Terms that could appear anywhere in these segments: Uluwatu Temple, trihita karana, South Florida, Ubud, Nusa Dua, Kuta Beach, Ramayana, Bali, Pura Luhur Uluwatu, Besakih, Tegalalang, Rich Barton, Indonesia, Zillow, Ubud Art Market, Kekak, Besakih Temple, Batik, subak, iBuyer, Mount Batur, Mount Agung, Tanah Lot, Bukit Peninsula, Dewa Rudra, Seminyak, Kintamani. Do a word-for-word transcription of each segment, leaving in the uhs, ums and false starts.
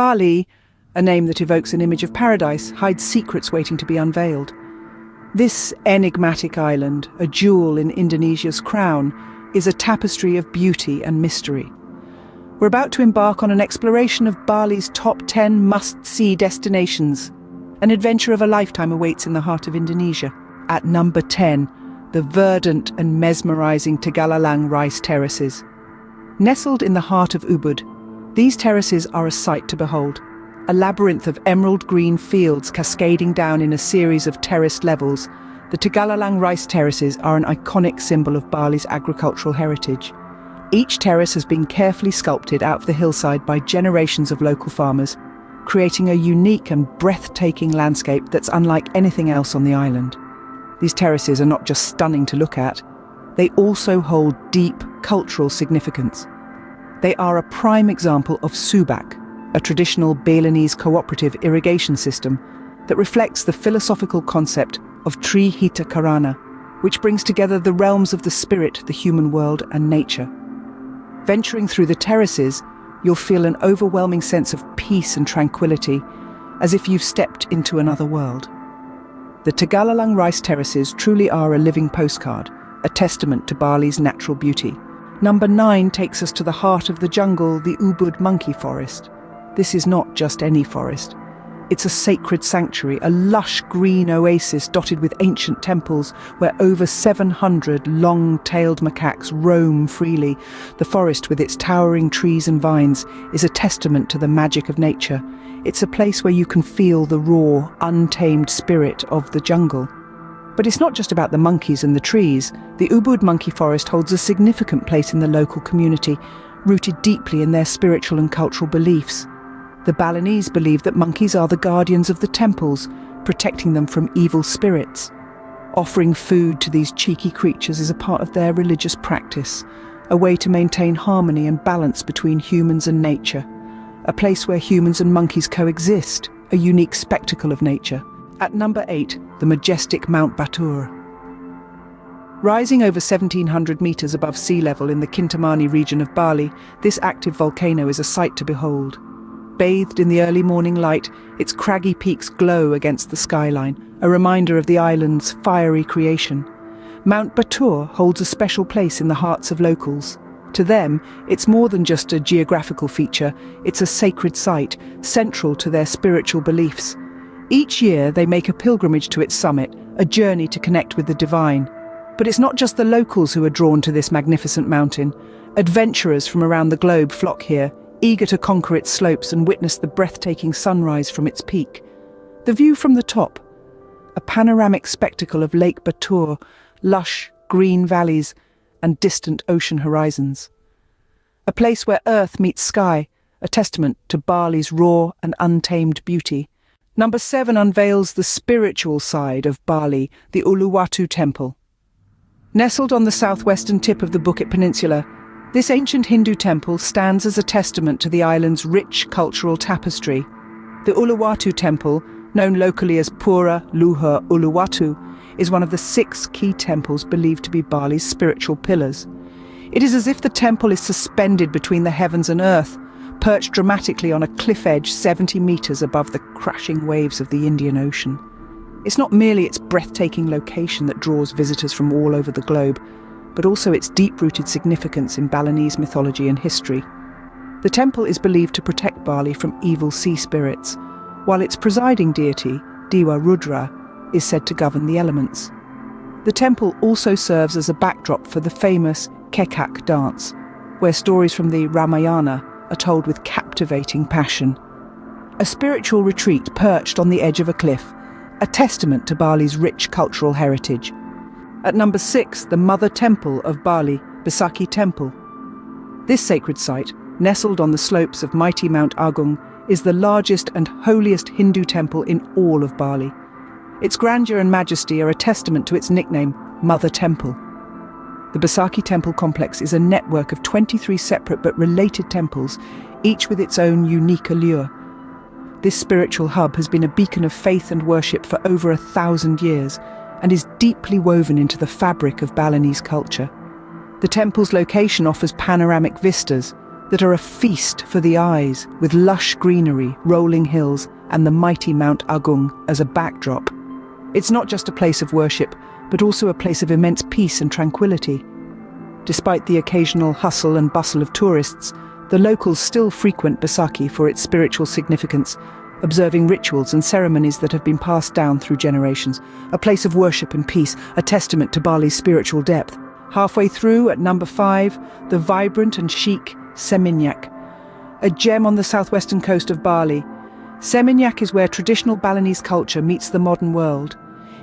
Bali, a name that evokes an image of paradise, hides secrets waiting to be unveiled. This enigmatic island, a jewel in Indonesia's crown, is a tapestry of beauty and mystery. We're about to embark on an exploration of Bali's top ten must-see destinations. An adventure of a lifetime awaits in the heart of Indonesia. At number ten, the verdant and mesmerizing Tegalalang rice terraces. Nestled in the heart of Ubud, these terraces are a sight to behold. A labyrinth of emerald green fields cascading down in a series of terraced levels, the Tegalalang rice terraces are an iconic symbol of Bali's agricultural heritage. Each terrace has been carefully sculpted out of the hillside by generations of local farmers, creating a unique and breathtaking landscape that's unlike anything else on the island. These terraces are not just stunning to look at, they also hold deep cultural significance. They are a prime example of subak, a traditional Balinese cooperative irrigation system that reflects the philosophical concept of trihita karana, which brings together the realms of the spirit, the human world, and nature. Venturing through the terraces, you'll feel an overwhelming sense of peace and tranquility, as if you've stepped into another world. The Tegalalang rice terraces truly are a living postcard, a testament to Bali's natural beauty. Number nine takes us to the heart of the jungle, the Ubud monkey forest. This is not just any forest. It's a sacred sanctuary, a lush green oasis dotted with ancient temples where over seven hundred long-tailed macaques roam freely. The forest, with its towering trees and vines, is a testament to the magic of nature. It's a place where you can feel the raw, untamed spirit of the jungle. But it's not just about the monkeys and the trees. The Ubud monkey forest holds a significant place in the local community, rooted deeply in their spiritual and cultural beliefs. The Balinese believe that monkeys are the guardians of the temples, protecting them from evil spirits. Offering food to these cheeky creatures is a part of their religious practice, a way to maintain harmony and balance between humans and nature, a place where humans and monkeys coexist, a unique spectacle of nature. At number eight, the majestic Mount Batur. Rising over seventeen hundred metres above sea level in the Kintamani region of Bali, this active volcano is a sight to behold. Bathed in the early morning light, its craggy peaks glow against the skyline, a reminder of the island's fiery creation. Mount Batur holds a special place in the hearts of locals. To them, it's more than just a geographical feature, it's a sacred site, central to their spiritual beliefs. Each year, they make a pilgrimage to its summit, a journey to connect with the divine. But it's not just the locals who are drawn to this magnificent mountain. Adventurers from around the globe flock here, eager to conquer its slopes and witness the breathtaking sunrise from its peak. The view from the top, a panoramic spectacle of Lake Batur, lush green valleys and distant ocean horizons. A place where earth meets sky, a testament to Bali's raw and untamed beauty. Number seven unveils the spiritual side of Bali, the Uluwatu Temple. Nestled on the southwestern tip of the Bukit Peninsula, this ancient Hindu temple stands as a testament to the island's rich cultural tapestry. The Uluwatu Temple, known locally as Pura Luhur Uluwatu, is one of the six key temples believed to be Bali's spiritual pillars. It is as if the temple is suspended between the heavens and earth, perched dramatically on a cliff edge seventy metres above the crashing waves of the Indian Ocean. It's not merely its breathtaking location that draws visitors from all over the globe, but also its deep-rooted significance in Balinese mythology and history. The temple is believed to protect Bali from evil sea spirits, while its presiding deity, Dewa Rudra, is said to govern the elements. The temple also serves as a backdrop for the famous Kekak dance, where stories from the Ramayana are told with captivating passion. A spiritual retreat perched on the edge of a cliff, a testament to Bali's rich cultural heritage. At number six, the Mother Temple of Bali, Besakih Temple. This sacred site, nestled on the slopes of mighty Mount Agung, is the largest and holiest Hindu temple in all of Bali. Its grandeur and majesty are a testament to its nickname, Mother Temple. The Besakih Temple complex is a network of twenty-three separate but related temples, each with its own unique allure. This spiritual hub has been a beacon of faith and worship for over a thousand years, and is deeply woven into the fabric of Balinese culture. The temple's location offers panoramic vistas, that are a feast for the eyes, with lush greenery, rolling hills, and the mighty Mount Agung as a backdrop. It's not just a place of worship, but also a place of immense peace and tranquility. Despite the occasional hustle and bustle of tourists, the locals still frequent Besakih for its spiritual significance, observing rituals and ceremonies that have been passed down through generations. A place of worship and peace, a testament to Bali's spiritual depth. Halfway through, at number five, the vibrant and chic Seminyak, a gem on the southwestern coast of Bali. Seminyak is where traditional Balinese culture meets the modern world.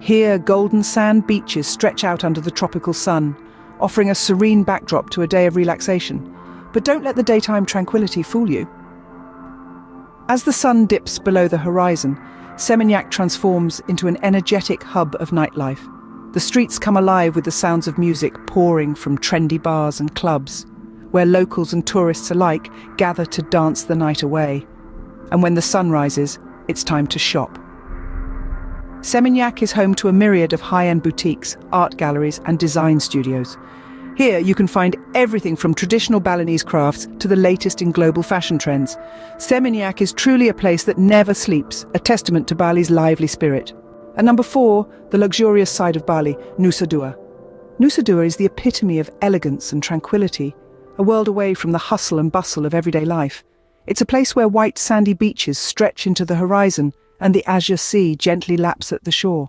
Here, golden sand beaches stretch out under the tropical sun, offering a serene backdrop to a day of relaxation. But don't let the daytime tranquility fool you. As the sun dips below the horizon, Seminyak transforms into an energetic hub of nightlife. The streets come alive with the sounds of music pouring from trendy bars and clubs, where locals and tourists alike gather to dance the night away. And when the sun rises, it's time to shop. Seminyak is home to a myriad of high-end boutiques, art galleries, and design studios. Here you can find everything from traditional Balinese crafts to the latest in global fashion trends. Seminyak is truly a place that never sleeps, a testament to Bali's lively spirit. And number four, the luxurious side of Bali, Nusa Dua. Nusa Dua is the epitome of elegance and tranquility, a world away from the hustle and bustle of everyday life. It's a place where white sandy beaches stretch into the horizon and the azure sea gently laps at the shore.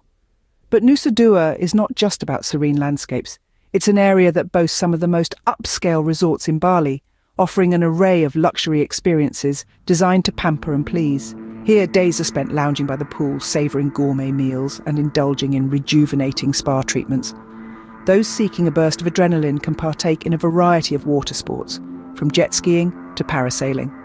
But Nusa Dua is not just about serene landscapes. It's an area that boasts some of the most upscale resorts in Bali, offering an array of luxury experiences designed to pamper and please. Here, days are spent lounging by the pool, savouring gourmet meals and indulging in rejuvenating spa treatments. Those seeking a burst of adrenaline can partake in a variety of water sports, from jet skiing to parasailing.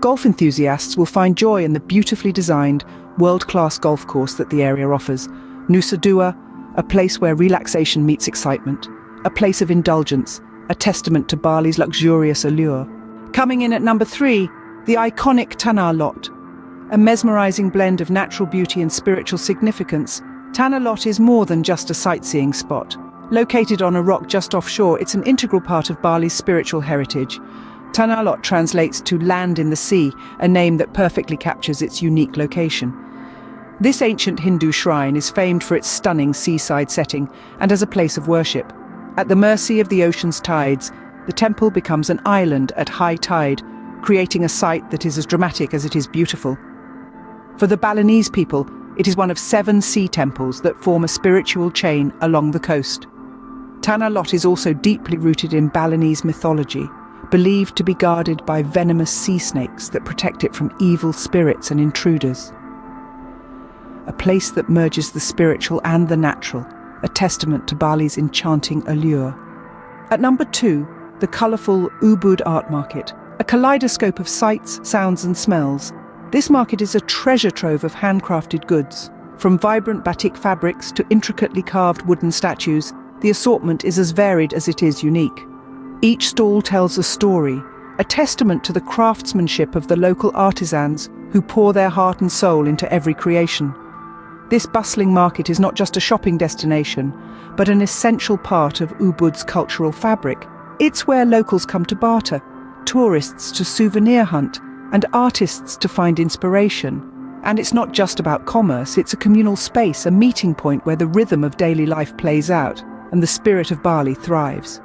Golf enthusiasts will find joy in the beautifully designed, world-class golf course that the area offers. Nusa Dua, a place where relaxation meets excitement, a place of indulgence, a testament to Bali's luxurious allure. Coming in at number three, the iconic Tanah Lot. A mesmerizing blend of natural beauty and spiritual significance, Tanah Lot is more than just a sightseeing spot. Located on a rock just offshore, it's an integral part of Bali's spiritual heritage. Tanah Lot translates to land in the sea, a name that perfectly captures its unique location. This ancient Hindu shrine is famed for its stunning seaside setting and as a place of worship. At the mercy of the ocean's tides, the temple becomes an island at high tide, creating a sight that is as dramatic as it is beautiful. For the Balinese people, it is one of seven sea temples that form a spiritual chain along the coast. Tanah Lot is also deeply rooted in Balinese mythology, believed to be guarded by venomous sea snakes that protect it from evil spirits and intruders. A place that merges the spiritual and the natural, a testament to Bali's enchanting allure. At number two, the colourful Ubud Art Market, a kaleidoscope of sights, sounds and smells. This market is a treasure trove of handcrafted goods. From vibrant batik fabrics to intricately carved wooden statues, the assortment is as varied as it is unique. Each stall tells a story, a testament to the craftsmanship of the local artisans who pour their heart and soul into every creation. This bustling market is not just a shopping destination, but an essential part of Ubud's cultural fabric. It's where locals come to barter, tourists to souvenir hunt, and artists to find inspiration. And it's not just about commerce, it's a communal space, a meeting point where the rhythm of daily life plays out and the spirit of Bali thrives.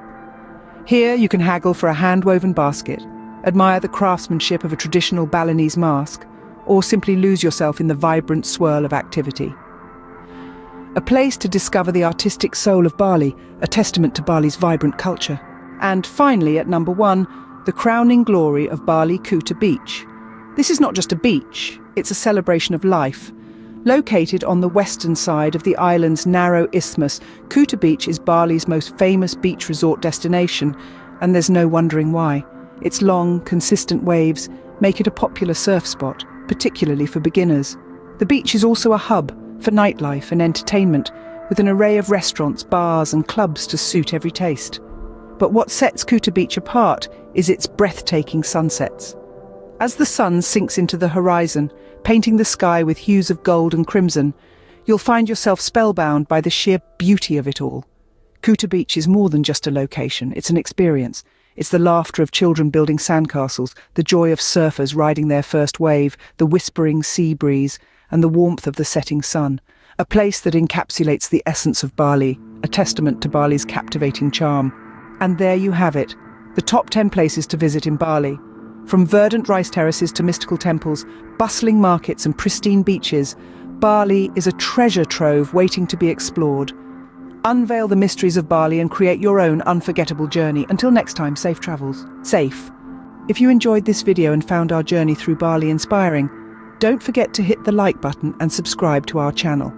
Here you can haggle for a hand-woven basket, admire the craftsmanship of a traditional Balinese mask, or simply lose yourself in the vibrant swirl of activity. A place to discover the artistic soul of Bali, a testament to Bali's vibrant culture. And finally, at number one, the crowning glory of Bali, Kuta Beach. This is not just a beach, it's a celebration of life. Located on the western side of the island's narrow isthmus, Kuta Beach is Bali's most famous beach resort destination, and there's no wondering why. Its long, consistent waves make it a popular surf spot, particularly for beginners. The beach is also a hub for nightlife and entertainment, with an array of restaurants, bars and clubs to suit every taste. But what sets Kuta Beach apart is its breathtaking sunsets. As the sun sinks into the horizon, painting the sky with hues of gold and crimson, you'll find yourself spellbound by the sheer beauty of it all. Kuta Beach is more than just a location, it's an experience. It's the laughter of children building sandcastles, the joy of surfers riding their first wave, the whispering sea breeze, and the warmth of the setting sun. A place that encapsulates the essence of Bali, a testament to Bali's captivating charm. And there you have it, the top ten places to visit in Bali. From verdant rice terraces to mystical temples, bustling markets and pristine beaches, Bali is a treasure trove waiting to be explored. Unveil the mysteries of Bali and create your own unforgettable journey. Until next time, safe travels. Safe. If you enjoyed this video and found our journey through Bali inspiring, don't forget to hit the like button and subscribe to our channel.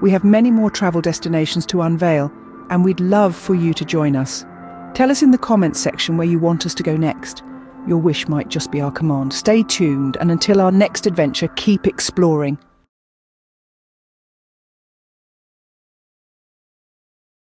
We have many more travel destinations to unveil, and we'd love for you to join us. Tell us in the comments section where you want us to go next. Your wish might just be our command. Stay tuned, and until our next adventure, keep exploring.